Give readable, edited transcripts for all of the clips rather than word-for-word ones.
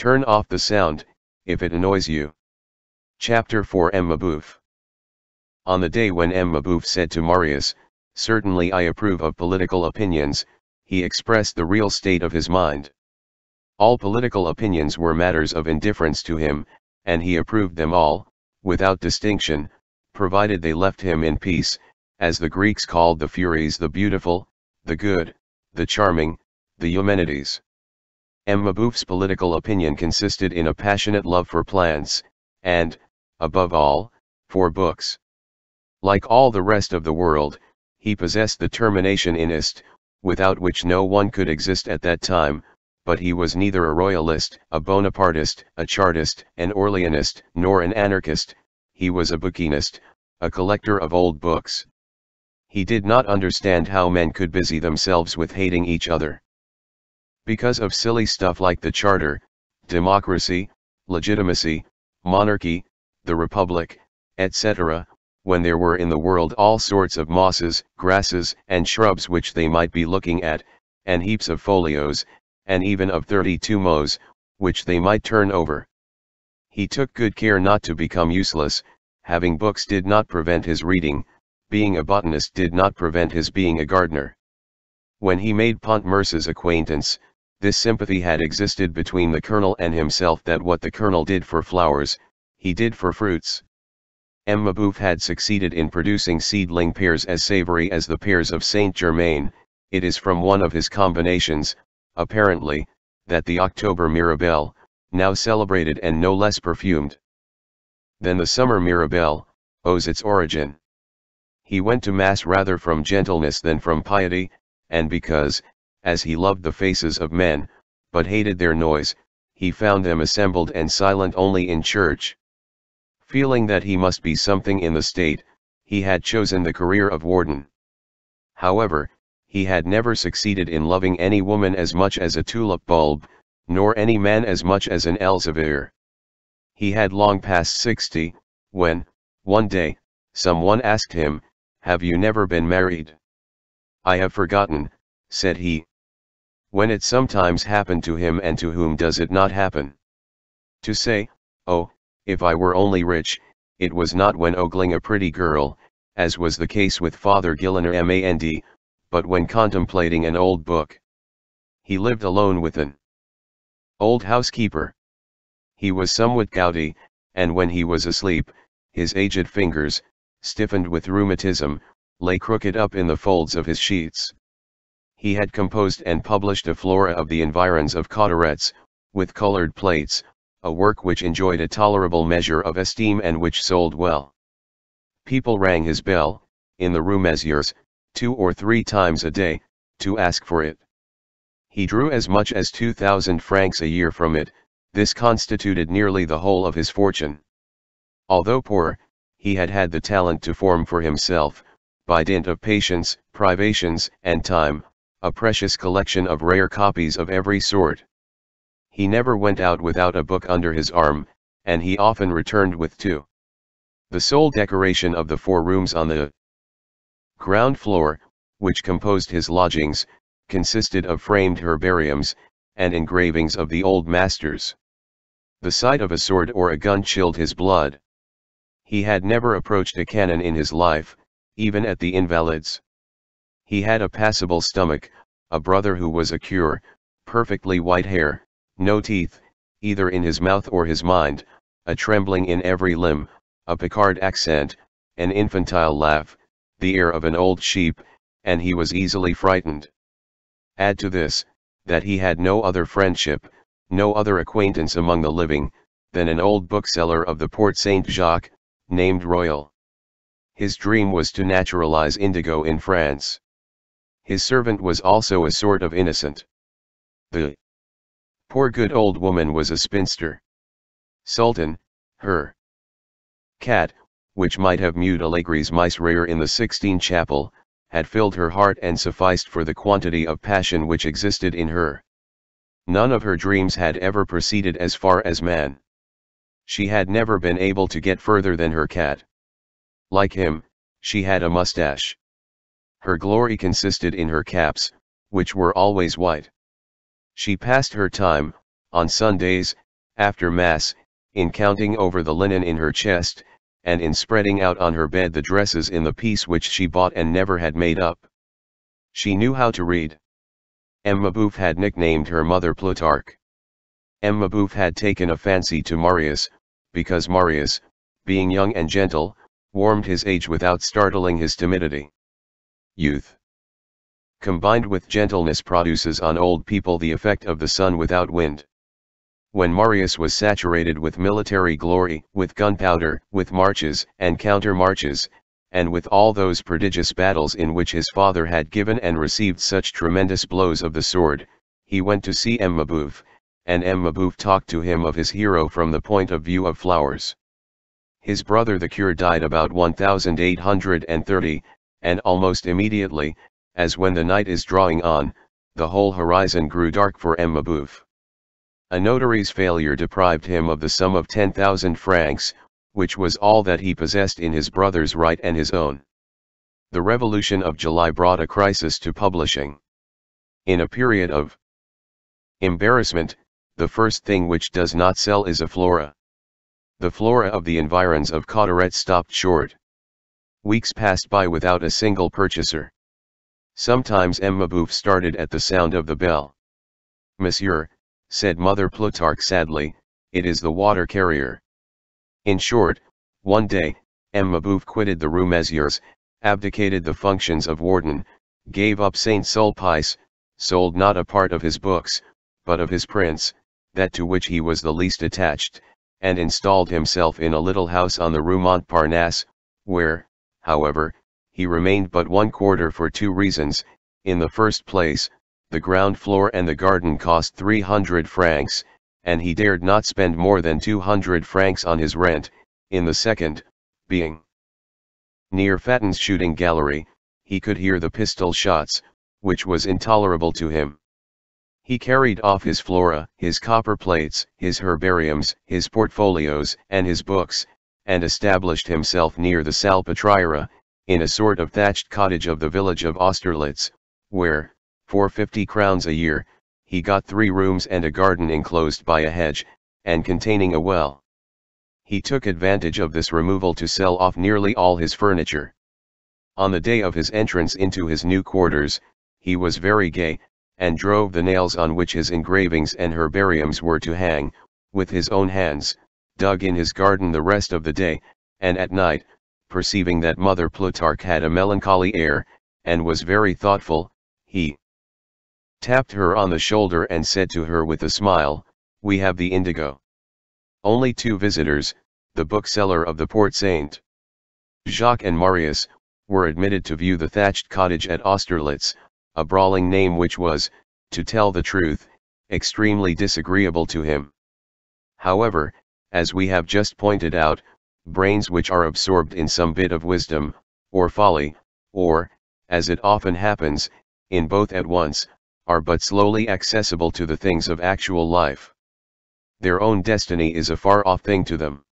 Turn off the sound, if it annoys you. Chapter 4 M. Mabeuf. On the day when M. Mabeuf said to Marius, "Certainly I approve of political opinions," he expressed the real state of his mind. All political opinions were matters of indifference to him, and he approved them all, without distinction, provided they left him in peace, as the Greeks called the Furies the beautiful, the good, the charming, the Eumenides. M. Mabeuf's political opinion consisted in a passionate love for plants, and, above all, for books. Like all the rest of the world, he possessed the termination in ist, without which no one could exist at that time, but he was neither a royalist, a Bonapartist, a chartist, an Orleanist, nor an anarchist. He was a bouquinist, a collector of old books. He did not understand how men could busy themselves with hating each other. Because of silly stuff like the Charter, democracy, legitimacy, monarchy, the Republic, etc., when there were in the world all sorts of mosses, grasses, and shrubs which they might be looking at, and heaps of folios, and even of 32 mots, which they might turn over. He took good care not to become useless. Having books did not prevent his reading, being a botanist did not prevent his being a gardener. When he made Pontmercy's acquaintance, this sympathy had existed between the colonel and himself, that what the colonel did for flowers, he did for fruits. M. Mabeuf had succeeded in producing seedling pears as savory as the pears of Saint Germain. It is from one of his combinations, apparently, that the October Mirabelle, now celebrated and no less perfumed than the summer Mirabelle, owes its origin. He went to Mass rather from gentleness than from piety, and because, as he loved the faces of men, but hated their noise, he found them assembled and silent only in church. Feeling that he must be something in the state, he had chosen the career of warden. However, he had never succeeded in loving any woman as much as a tulip bulb, nor any man as much as an Elzevir. He had long passed 60, when, one day, someone asked him, "Have you never been married?" "I have forgotten," said he. When it sometimes happened to him, and to whom does it not happen? To say, "Oh, if I were only rich," it was not when ogling a pretty girl, as was the case with Father Gillenormand, but when contemplating an old book. He lived alone with an old housekeeper. He was somewhat gouty, and when he was asleep, his aged fingers, stiffened with rheumatism, lay crooked up in the folds of his sheets. He had composed and published a Flora of the Environs of Cauterets, with colored plates, a work which enjoyed a tolerable measure of esteem and which sold well. People rang his bell, in the rue Mesures, 2 or 3 times a day, to ask for it. He drew as much as 2,000 francs a year from it. This constituted nearly the whole of his fortune. Although poor, he had had the talent to form for himself, by dint of patience, privations, and time, a precious collection of rare copies of every sort. He never went out without a book under his arm, and he often returned with 2. The sole decoration of the 4 rooms on the ground floor, which composed his lodgings, consisted of framed herbariums, and engravings of the old masters. The sight of a sword or a gun chilled his blood. He had never approached a cannon in his life, even at the Invalides. He had a passable stomach, a brother who was a cure, perfectly white hair, no teeth, either in his mouth or his mind, a trembling in every limb, a Picard accent, an infantile laugh, the air of an old sheep, and he was easily frightened. Add to this, that he had no other friendship, no other acquaintance among the living, than an old bookseller of the Port Saint-Jacques, named Royal. His dream was to naturalize indigo in France. His servant was also a sort of innocent. The poor good old woman was a spinster. Sultan, her cat, which might have mewed Allegri's Miserere in the Sistine Chapel, had filled her heart and sufficed for the quantity of passion which existed in her. None of her dreams had ever proceeded as far as man. She had never been able to get further than her cat. Like him, she had a mustache. Her glory consisted in her caps, which were always white. She passed her time, on Sundays, after mass, in counting over the linen in her chest, and in spreading out on her bed the dresses in the piece which she bought and never had made up. She knew how to read. M. Mabeuf had nicknamed her Mother Plutarch. M. Mabeuf had taken a fancy to Marius, because Marius, being young and gentle, warmed his age without startling his timidity. Youth, combined with gentleness, produces on old people the effect of the sun without wind. When Marius was saturated with military glory, with gunpowder, with marches and counter-marches, and with all those prodigious battles in which his father had given and received such tremendous blows of the sword, he went to see M. Mabeuf, and M. Mabeuf talked to him of his hero from the point of view of flowers. His brother the cure died about 1830, and almost immediately, as when the night is drawing on, the whole horizon grew dark for M. Mabeuf. A notary's failure deprived him of the sum of 10,000 francs, which was all that he possessed in his brother's right and his own. The Revolution of July brought a crisis to publishing. In a period of embarrassment, the first thing which does not sell is a flora. The flora of the environs of Cauterets stopped short. Weeks passed by without a single purchaser. Sometimes M. Mabeuf started at the sound of the bell. "Monsieur," said Mother Plutarch sadly, "it is the water carrier." In short, one day, M. Mabeuf quitted the Rue Mesures, abdicated the functions of warden, gave up Saint Sulpice, sold not a part of his books, but of his prints, that to which he was the least attached, and installed himself in a little house on the Rue Montparnasse, where, however, he remained but one quarter for two reasons. In the first place, the ground floor and the garden cost 300 francs, and he dared not spend more than 200 francs on his rent. In the second, being near Faton's shooting gallery, he could hear the pistol shots, which was intolerable to him. He carried off his flora, his copper plates, his herbariums, his portfolios, and his books, and established himself near the Salpêtrière, in a sort of thatched cottage of the village of Austerlitz, where, for 50 crowns a year, he got 3 rooms and a garden enclosed by a hedge, and containing a well. He took advantage of this removal to sell off nearly all his furniture. On the day of his entrance into his new quarters, he was very gay, and drove the nails on which his engravings and herbariums were to hang, with his own hands, dug in his garden the rest of the day, and at night, perceiving that Mother Plutarch had a melancholy air, and was very thoughtful, he tapped her on the shoulder and said to her with a smile, "We have the indigo." Only 2 visitors, the bookseller of the Port Saint-Jacques and Marius, were admitted to view the thatched cottage at Austerlitz, a brawling name which was, to tell the truth, extremely disagreeable to him. However, as we have just pointed out, brains which are absorbed in some bit of wisdom, or folly, or, as it often happens, in both at once, are but slowly accessible to the things of actual life. Their own destiny is a far-off thing to them.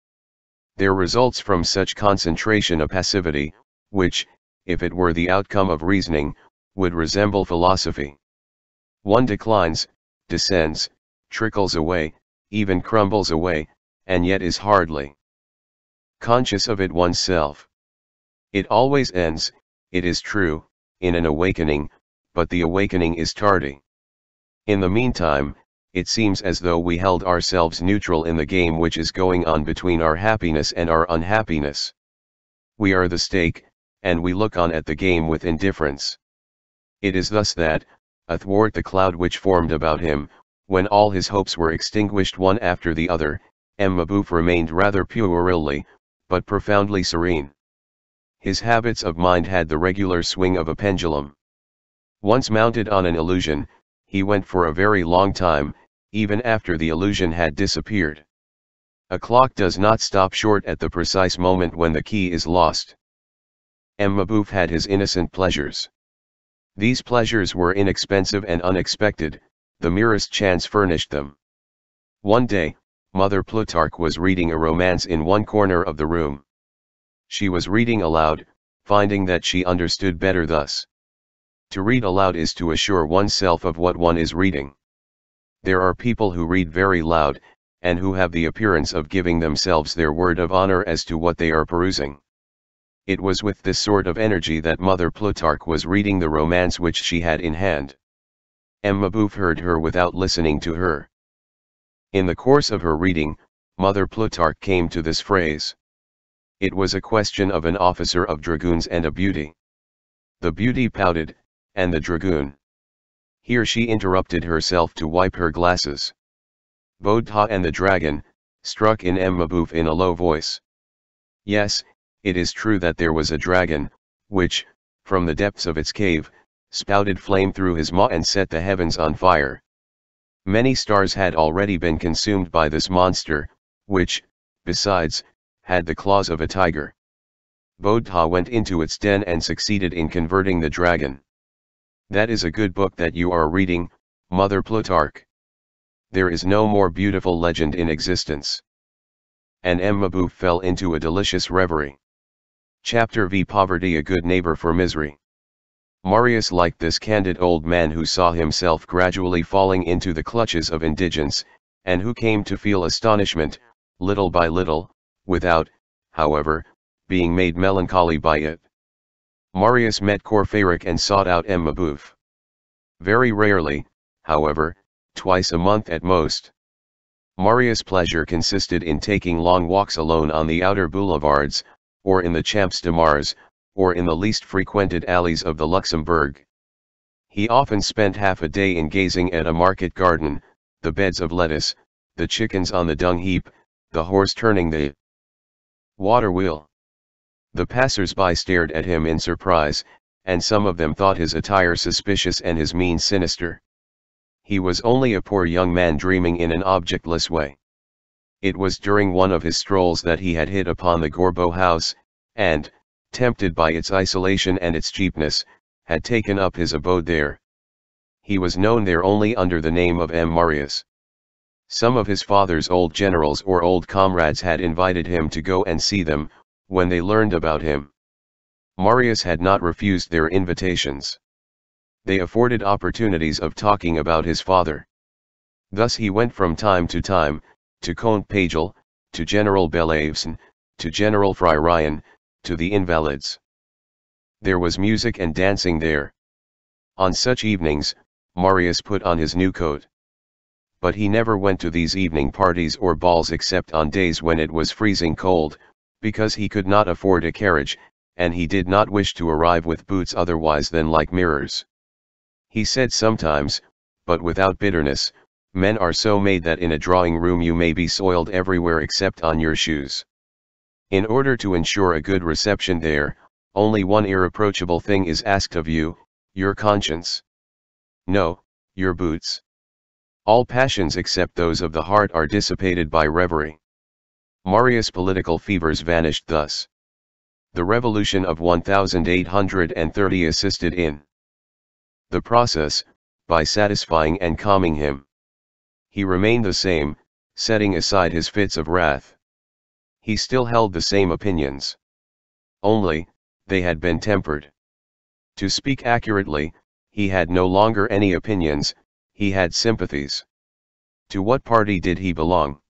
There results from such concentration a passivity, which, if it were the outcome of reasoning, would resemble philosophy. One declines, descends, trickles away, even crumbles away, and yet is hardly conscious of it oneself. It always ends, it is true, in an awakening, but the awakening is tardy. In the meantime, it seems as though we held ourselves neutral in the game which is going on between our happiness and our unhappiness. We are the stake, and we look on at the game with indifference. It is thus that, athwart the cloud which formed about him, when all his hopes were extinguished one after the other, M. Mabeuf remained rather puerilely, but profoundly serene. His habits of mind had the regular swing of a pendulum. Once mounted on an illusion, he went for a very long time, even after the illusion had disappeared. A clock does not stop short at the precise moment when the key is lost. M. Mabeuf had his innocent pleasures. These pleasures were inexpensive and unexpected, the merest chance furnished them. One day, Mother Plutarch was reading a romance in one corner of the room. She was reading aloud, finding that she understood better thus. To read aloud is to assure oneself of what one is reading. There are people who read very loud, and who have the appearance of giving themselves their word of honor as to what they are perusing. It was with this sort of energy that Mother Plutarch was reading the romance which she had in hand. M. Mabeuf heard her without listening to her. In the course of her reading, Mother Plutarch came to this phrase. It was a question of an officer of dragoons and a beauty. The beauty pouted, and the dragoon. Here she interrupted herself to wipe her glasses. Baudha and the dragon, struck in M. Mabeuf in a low voice. Yes, it is true that there was a dragon, which, from the depths of its cave, spouted flame through his maw and set the heavens on fire. Many stars had already been consumed by this monster, which, besides, had the claws of a tiger. Baudha went into its den and succeeded in converting the dragon. That is a good book that you are reading, Mother Plutarch. There is no more beautiful legend in existence. And M. Mabeuf fell into a delicious reverie. Chapter V. Poverty, a good neighbor for misery. Marius liked this candid old man who saw himself gradually falling into the clutches of indigence, and who came to feel astonishment, little by little, without, however, being made melancholy by it. Marius met Courfeyrac and sought out M. Mabeuf. Very rarely, however, twice a month at most. Marius' pleasure consisted in taking long walks alone on the outer boulevards, or in the Champs de Mars, or in the least frequented alleys of the Luxembourg. He often spent half a day in gazing at a market garden, the beds of lettuce, the chickens on the dung heap, the horse turning the water wheel. The passers-by stared at him in surprise, and some of them thought his attire suspicious and his mien sinister. He was only a poor young man dreaming in an objectless way. It was during one of his strolls that he had hit upon the Gorbeau house, and, tempted by its isolation and its cheapness, had taken up his abode there. He was known there only under the name of M. Marius. Some of his father's old generals or old comrades had invited him to go and see them, when they learned about him. Marius had not refused their invitations. They afforded opportunities of talking about his father. Thus he went from time to time, to Comte Pagel, to General Belavesen, to General Fryrian, to the Invalides. There was music and dancing there. On such evenings, Marius put on his new coat. But he never went to these evening parties or balls except on days when it was freezing cold, because he could not afford a carriage, and he did not wish to arrive with boots otherwise than like mirrors. He said sometimes, but without bitterness, "Men are so made that in a drawing room you may be soiled everywhere except on your shoes." In order to ensure a good reception there, only one irreproachable thing is asked of you, your conscience. No, your boots. All passions except those of the heart are dissipated by reverie. Marius' political fevers vanished thus. The revolution of 1830 assisted in the process, by satisfying and calming him. He remained the same, setting aside his fits of wrath. He still held the same opinions. Only, they had been tempered. To speak accurately, he had no longer any opinions, he had sympathies. To what party did he belong?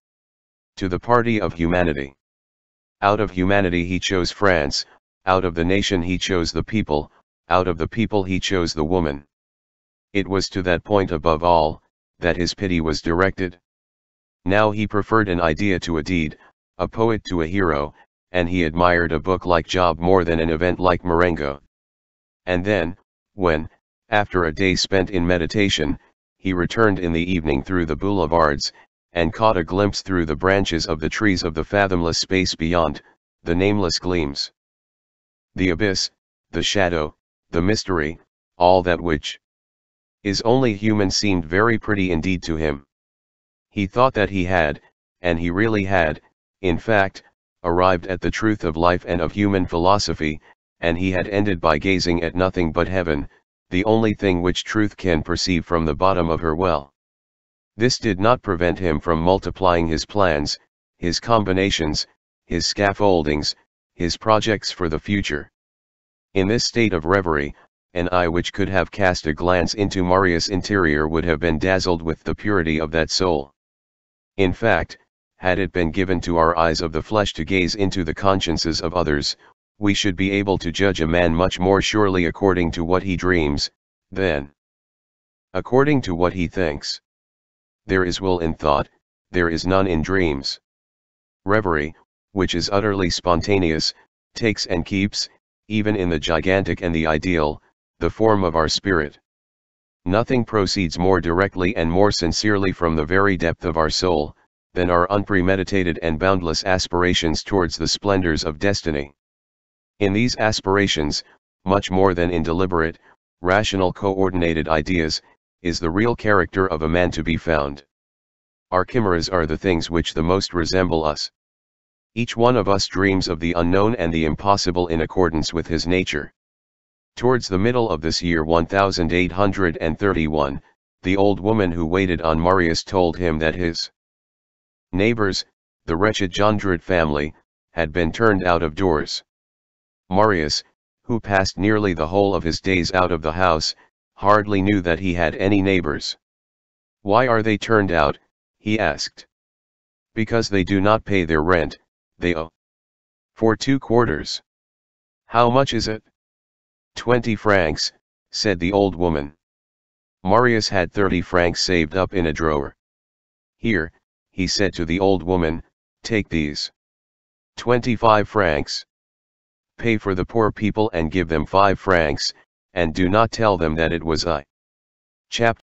To the party of humanity. Out of humanity he chose France, out of the nation he chose the people, out of the people he chose the woman. It was to that point above all, that his pity was directed. Now he preferred an idea to a deed, a poet to a hero, and he admired a book like Job more than an event like Marengo. And then, when, after a day spent in meditation, he returned in the evening through the boulevards, and caught a glimpse through the branches of the trees of the fathomless space beyond, the nameless gleams. The abyss, the shadow, the mystery, all that which is only human seemed very pretty indeed to him. He thought that he had, and he really had, in fact, arrived at the truth of life and of human philosophy, and he had ended by gazing at nothing but heaven, the only thing which truth can perceive from the bottom of her well. This did not prevent him from multiplying his plans, his combinations, his scaffoldings, his projects for the future. In this state of reverie, an eye which could have cast a glance into Marius' interior would have been dazzled with the purity of that soul. In fact, had it been given to our eyes of the flesh to gaze into the consciences of others, we should be able to judge a man much more surely according to what he dreams, than according to what he thinks. There is will in thought, there is none in dreams. Reverie, which is utterly spontaneous, takes and keeps, even in the gigantic and the ideal, the form of our spirit. Nothing proceeds more directly and more sincerely from the very depth of our soul, than our unpremeditated and boundless aspirations towards the splendors of destiny. In these aspirations, much more than in deliberate, rational coordinated ideas, is the real character of a man to be found. Our chimeras are the things which the most resemble us. Each one of us dreams of the unknown and the impossible in accordance with his nature. Towards the middle of this year 1831, the old woman who waited on Marius told him that his neighbors, the wretched Jondrette family, had been turned out of doors. Marius, who passed nearly the whole of his days out of the house, hardly knew that he had any neighbors. "Why are they turned out?" he asked. "Because they do not pay their rent, they owe for 2 quarters. "How much is it?" 20 francs, said the old woman. Marius had 30 francs saved up in a drawer. "Here," he said to the old woman, "take these. 25 francs. Pay for the poor people and give them 5 francs, and do not tell them that it was I." Chapter